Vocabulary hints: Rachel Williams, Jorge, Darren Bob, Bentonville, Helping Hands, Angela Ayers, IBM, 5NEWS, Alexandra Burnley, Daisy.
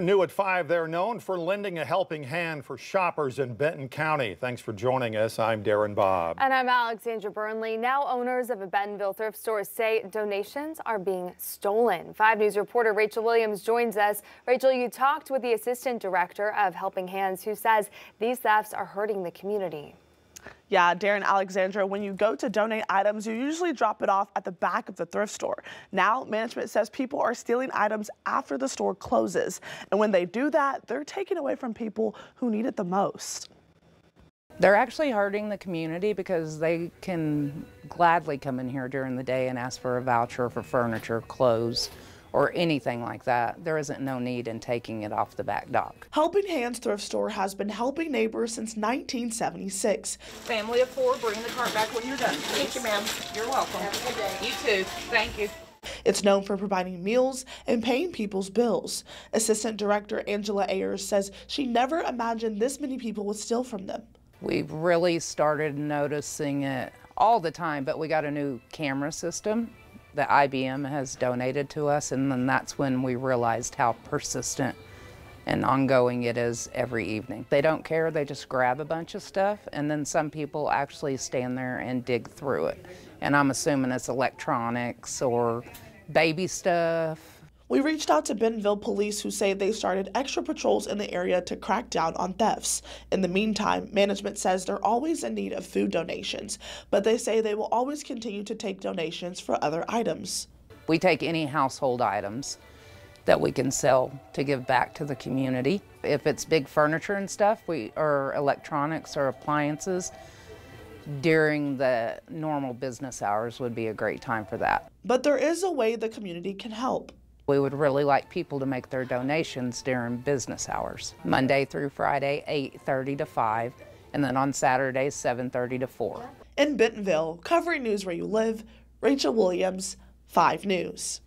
New at 5, they're known for lending a helping hand for shoppers in Benton County. Thanks for joining us. I'm Darren Bob. And I'm Alexandra Burnley. Now owners of a Bentonville thrift store say donations are being stolen. 5 News reporter Rachel Williams joins us. Rachel, you talked with the assistant director of Helping Hands who says these thefts are hurting the community. Yeah, Darren, Alexandra, when you go to donate items, you usually drop it off at the back of the thrift store. Now, management says people are stealing items after the store closes. And when they do that, they're taking away from people who need it the most. They're actually hurting the community because they can gladly come in here during the day and ask for a voucher for furniture, clothes, or anything like that. There isn't no need in taking it off the back dock. Helping Hands Thrift Store has been helping neighbors since 1976. Family of 4, bring the cart back when you're done. Thank you, ma'am. You're welcome. Have a good day. You too. Thank you. It's known for providing meals and paying people's bills. Assistant Director Angela Ayers says she never imagined this many people would steal from them. We've really started noticing it all the time, but we got a new camera system that IBM has donated to us, and then that's when we realized how persistent and ongoing it is every evening. They don't care, they just grab a bunch of stuff, and then some people actually stand there and dig through it. And I'm assuming it's electronics or baby stuff. We reached out to Bentonville police, who say they started extra patrols in the area to crack down on thefts. In the meantime, management says they're always in need of food donations, but they say they will always continue to take donations for other items. We take any household items that we can sell to give back to the community. If it's big furniture and stuff, or electronics or appliances, during the normal business hours would be a great time for that. But there is a way the community can help. We would really like people to make their donations during business hours, Monday through Friday, 8:30 to 5, and then on Saturdays, 7:30 to 4. In Bentonville, covering news where you live, Rachel Williams, 5 News.